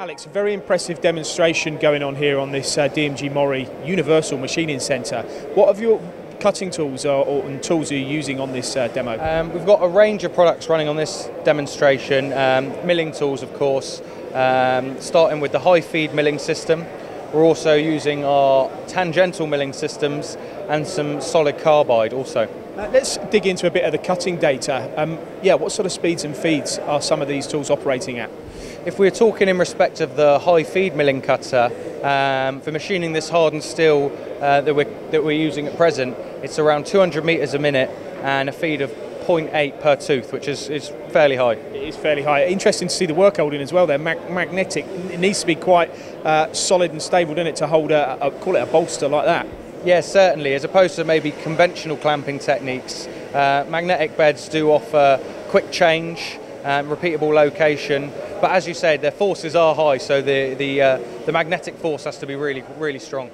Alex, a very impressive demonstration going on here on this DMG Mori Universal Machining Centre. What have your cutting tools and tools are you using on this demo? We've got a range of products running on this demonstration, milling tools of course, starting with the high feed milling system. We're also using our tangential milling systems and some solid carbide also. Let's dig into a bit of the cutting data. What sort of speeds and feeds are some of these tools operating at? If we're talking in respect of the high feed milling cutter, for machining this hardened steel that we're using at present, it's around 200 metres a minute and a feed of 0.8 per tooth, which is fairly high. It is fairly high. Interesting to see the work holding as well there, magnetic. It needs to be quite solid and stable, doesn't it, to hold call it a bolster like that? Yes, certainly, as opposed to maybe conventional clamping techniques. Magnetic beds do offer quick change, repeatable location, but as you said, their forces are high, so the magnetic force has to be really, really strong.